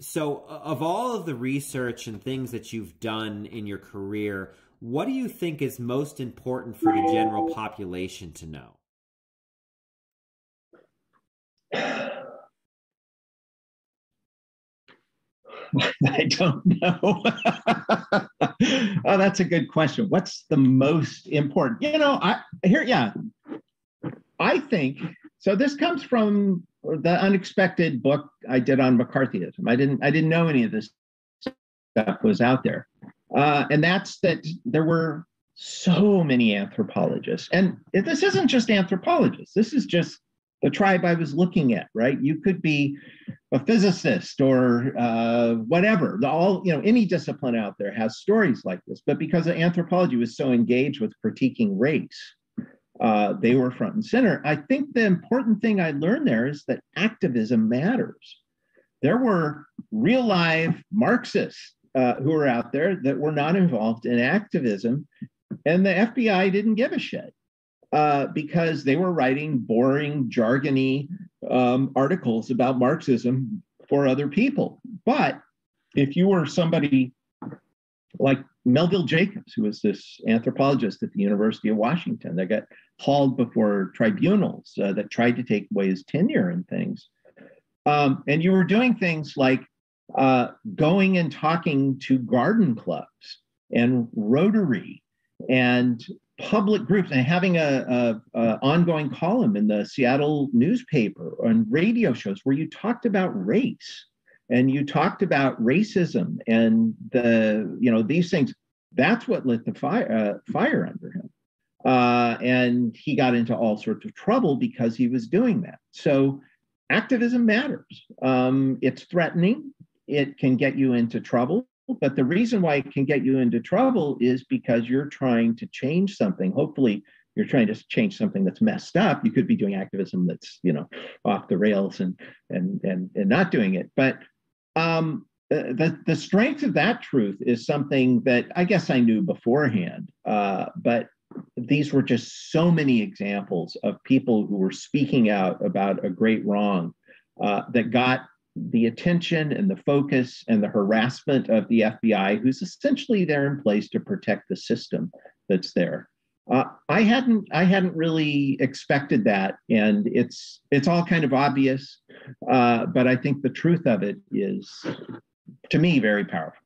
so of all of the research and things that you've done in your career, what do you think is most important for the general population to know? I don't know. Oh, that's a good question. What's the most important? I think, so this comes from the unexpected book I did on McCarthyism. I didn't know any of this stuff was out there. And that's that there were so many anthropologists. And this isn't just anthropologists. This is just the tribe I was looking at, right? You could be a physicist or whatever. Any discipline out there has stories like this. But because anthropology was so engaged with critiquing race, they were front and center. I think the important thing I learned there is that activism matters. There were real live Marxists who were out there that were not involved in activism, and the FBI didn't give a shit. Because they were writing boring, jargony articles about Marxism for other people. But if you were somebody like Melville Jacobs, who was this anthropologist at the University of Washington that got hauled before tribunals that tried to take away his tenure and things, and you were doing things like going and talking to garden clubs and Rotary and public groups and having a ongoing column in the Seattle newspaper on radio shows where you talked about race and you talked about racism and these things. That's what lit the fire under him. And he got into all sorts of trouble because he was doing that. So activism matters. It's threatening. It can get you into trouble. But the reason why it can get you into trouble is because you're trying to change something, hopefully you're trying to change something that's messed up, you could be doing activism that's, you know, off the rails and not doing it. But the strength of that truth is something that I guess I knew beforehand, but these were just so many examples of people who were speaking out about a great wrong that got the attention and the focus and the harassment of the FBI, who's essentially there in place to protect the system that's there. I hadn't really expected that, and it's all kind of obvious, but I think the truth of it is, to me, very powerful.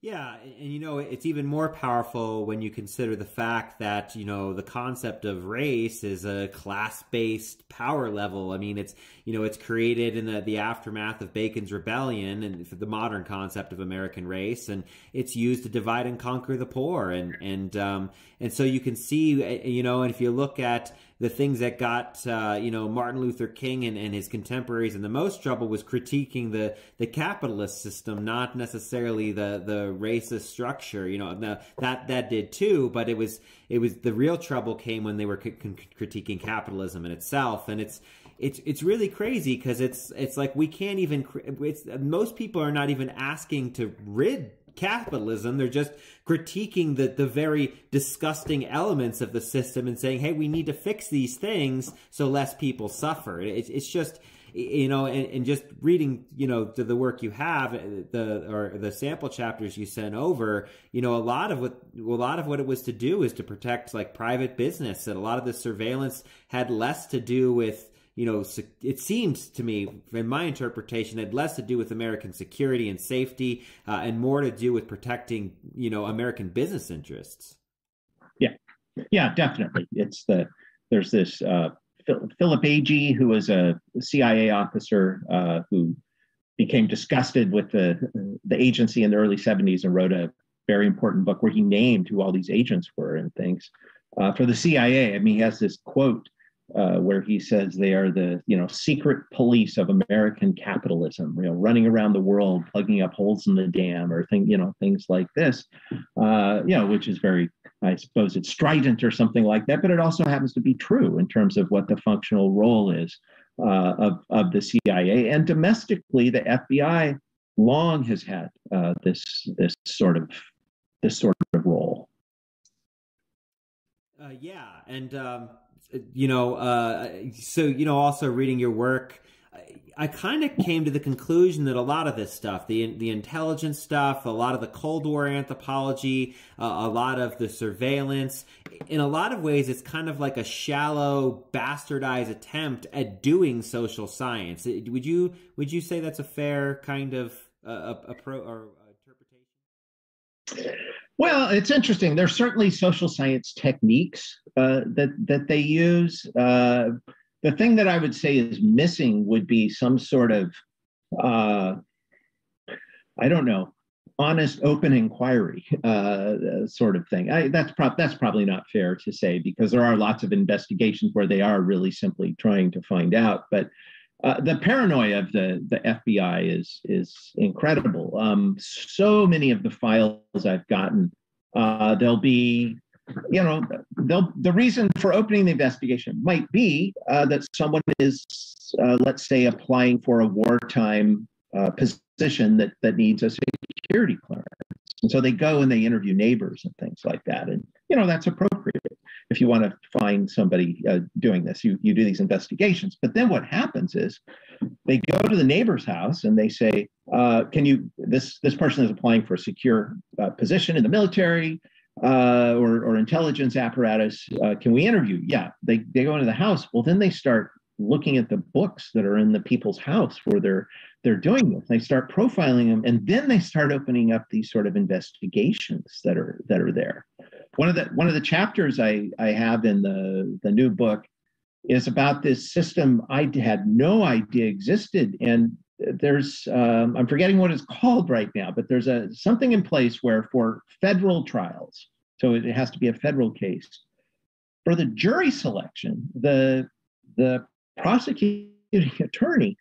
Yeah, and you know, it's even more powerful when you consider the fact that, you know, the concept of race is a class-based power level. I mean, it's, you know, it's created in the aftermath of Bacon's Rebellion and the modern concept of American race, and it's used to divide and conquer the poor, and so you can see, you know, and if you look at the things that got, you know, Martin Luther King and his contemporaries in the most trouble was critiquing the capitalist system, not necessarily the racist structure. You know, that did too, but it was the real trouble came when they were critiquing capitalism in itself, and it's really crazy because it's like we can't even. Most people are not even asking to rid capitalism. They're just critiquing the very disgusting elements of the system and saying, hey, we need to fix these things so less people suffer. It's just, you know, and just reading, you know, the work you have, or the sample chapters you sent over, you know, a lot of what it was to do is to protect like private business, and a lot of the surveillance had less to do with, you know, it seems to me, in my interpretation, had less to do with American security and safety and more to do with protecting, you know, American business interests. Yeah, yeah, definitely. It's there's this Philip Agee, who was a CIA officer who became disgusted with the agency in the early 70s and wrote a very important book where he named who all these agents were and things. For the CIA, I mean, he has this quote where he says they are the, you know, secret police of American capitalism, you know, running around the world, plugging up holes in the dam, or things like this, you know, which is very, I suppose it's strident or something like that, but it also happens to be true in terms of what the functional role is of the CIA. And domestically, the FBI long has had this sort of role. Yeah, and you know, so, you know, also reading your work, I kind of came to the conclusion that a lot of this stuff, the intelligence stuff, a lot of the Cold War anthropology, a lot of the surveillance, in a lot of ways, it's kind of like a shallow, bastardized attempt at doing social science. Would you say that's a fair kind of interpretation? Well, it's interesting. There's certainly social science techniques that they use. The thing that I would say is missing would be some sort of, I don't know, honest, open inquiry sort of thing. That's probably not fair to say, because there are lots of investigations where they are really simply trying to find out. But the paranoia of the FBI is incredible. So many of the files I've gotten, they'll be, you know, the reason for opening the investigation might be that someone is, let's say, applying for a wartime position that needs a security clearance. And so they go and they interview neighbors and things like that. And, you know, that's appropriate. If you want to find somebody doing this, you do these investigations. But then what happens is they go to the neighbor's house and they say, this person is applying for a secure position in the military or intelligence apparatus. Can we interview? Yeah, they go into the house. Well, then they start looking at the books that are in the people's house where they're doing this. They start profiling them, and then they start opening up these sort of investigations that are there. One of the chapters I have in the new book is about this system I had no idea existed, and there's I'm forgetting what it's called right now, but there's something in place where for federal trials, so it has to be a federal case, for the jury selection, the prosecuting attorney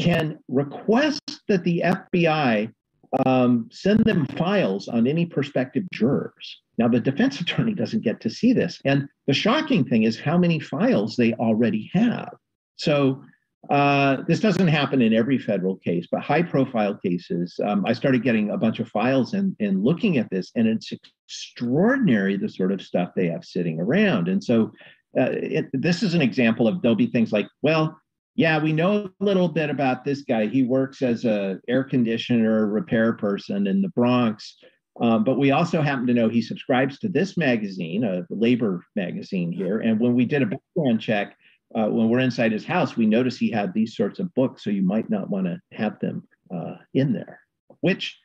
can request that the FBI send them files on any prospective jurors. Now, the defense attorney doesn't get to see this. And the shocking thing is how many files they already have. So this doesn't happen in every federal case, but high-profile cases, I started getting a bunch of files and looking at this, and it's extraordinary the sort of stuff they have sitting around. And so this is an example of there'll be things like, well, yeah, we know a little bit about this guy. He works as an air conditioner repair person in the Bronx, but we also happen to know he subscribes to this magazine, a labor magazine here, and when we did a background check, when we're inside his house, we notice he had these sorts of books, so you might not want to have them in there, which,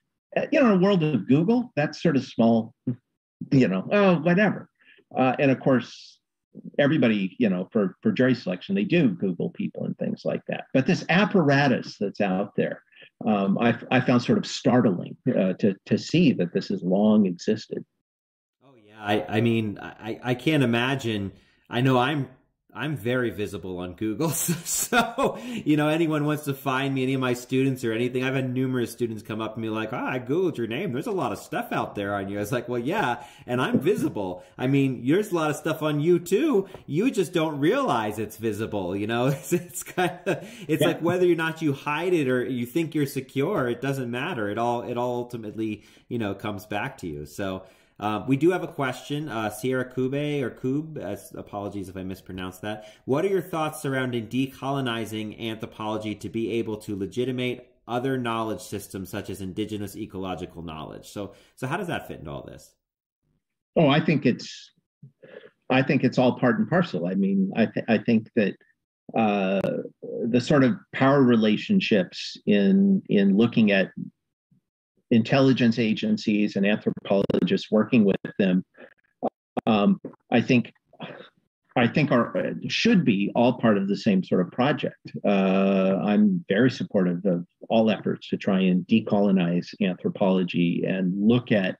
you know, in a world of Google, that's sort of small, you know, oh, whatever. And of course, everybody, you know, for jury selection, they do Google people and things like that. But this apparatus that's out there, I found sort of startling to see that this has long existed. Oh, yeah. I mean, I can't imagine. I know I'm very visible on Google. So, you know, anyone wants to find me, any of my students or anything. I've had numerous students come up to me like, oh, I Googled your name. There's a lot of stuff out there on you. I was like, well, yeah, and I'm visible. I mean, there's a lot of stuff on you too. You just don't realize it's visible. You know, it's kind of, it's like whether or not you hide it or you think you're secure, it doesn't matter. It all ultimately, you know, comes back to you. So, we do have a question, Sierra Kube, or Kube, apologies if I mispronounced that. What are your thoughts surrounding decolonizing anthropology to be able to legitimate other knowledge systems such as indigenous ecological knowledge? So how does that fit into all this? Oh, I think it's all part and parcel. I mean, I think that the sort of power relationships in looking at intelligence agencies and anthropologists working with them, I think should be all part of the same sort of project. I'm very supportive of all efforts to try and decolonize anthropology and look at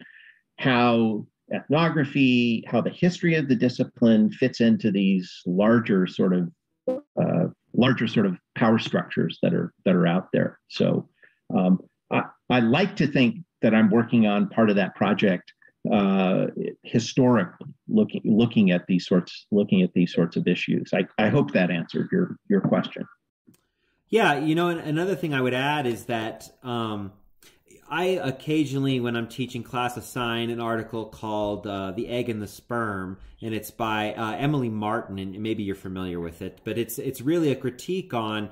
how ethnography, how the history of the discipline fits into these larger sort of power structures that are out there. So I like to think that I'm working on part of that project historically, looking at these sorts of issues. I hope that answered your question. Yeah, you know, and another thing I would add is that I occasionally, when I'm teaching class, assign an article called The Egg and the Sperm, and it's by Emily Martin, and maybe you're familiar with it, but it's really a critique on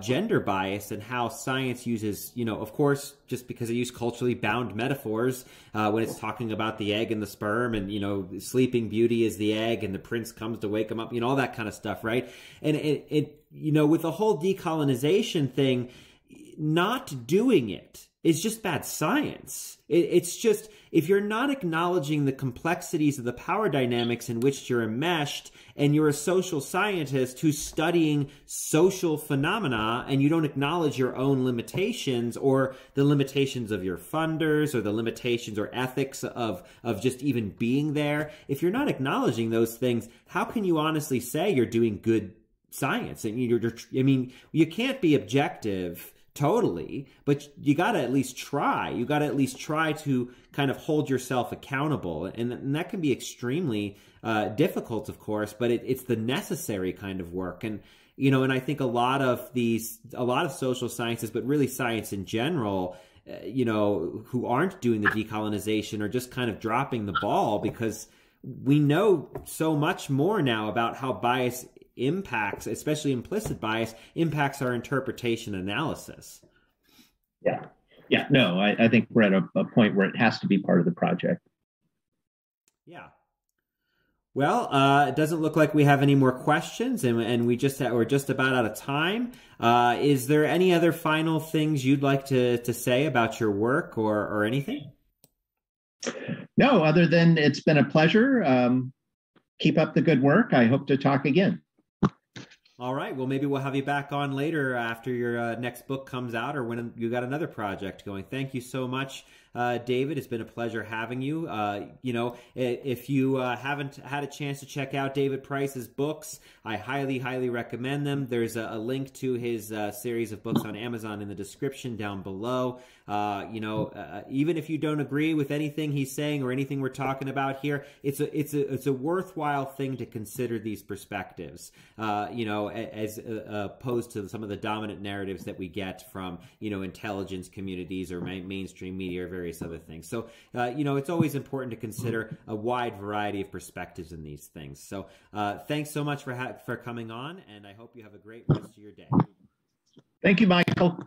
gender bias and how science uses, you know, of course, just because they use culturally bound metaphors when it's talking about the egg and the sperm and, you know, Sleeping Beauty is the egg and the prince comes to wake him up, you know, all that kind of stuff, right? And it you know, with the whole decolonization thing, not doing it, it's just bad science. It's just, if you're not acknowledging the complexities of the power dynamics in which you're enmeshed, and you're a social scientist who's studying social phenomena, and you don't acknowledge your own limitations or the limitations of your funders or the limitations or ethics of just even being there, if you're not acknowledging those things, how can you honestly say you're doing good science? And I mean, you can't be objective totally, but you got to at least try. You got to at least try to kind of hold yourself accountable. And that can be extremely difficult, of course, but it's the necessary kind of work. And, you know, and I think a lot of social sciences, but really science in general, you know, who aren't doing the decolonization are just kind of dropping the ball, because we know so much more now about how bias impacts, especially implicit bias, impacts our interpretation analysis. Yeah. Yeah. No, I think we're at a point where it has to be part of the project. Yeah. Well, it doesn't look like we have any more questions, and we're just about out of time. Is there any other final things you'd like to say about your work or anything? No, other than it's been a pleasure. Keep up the good work. I hope to talk again. All right. Well, maybe we'll have you back on later after your next book comes out, or when you got another project going. Thank you so much David. It's been a pleasure having you. You know, if you haven't had a chance to check out David Price's books, I highly recommend them. There's a link to his series of books on Amazon in the description down below. You know, even if you don't agree with anything he's saying or anything we're talking about here, it's a worthwhile thing to consider these perspectives, you know, as opposed to some of the dominant narratives that we get from, you know, intelligence communities or mainstream media or various other things. So, you know, it's always important to consider a wide variety of perspectives in these things. So thanks so much for coming on, and I hope you have a great rest of your day. Thank you, Michael.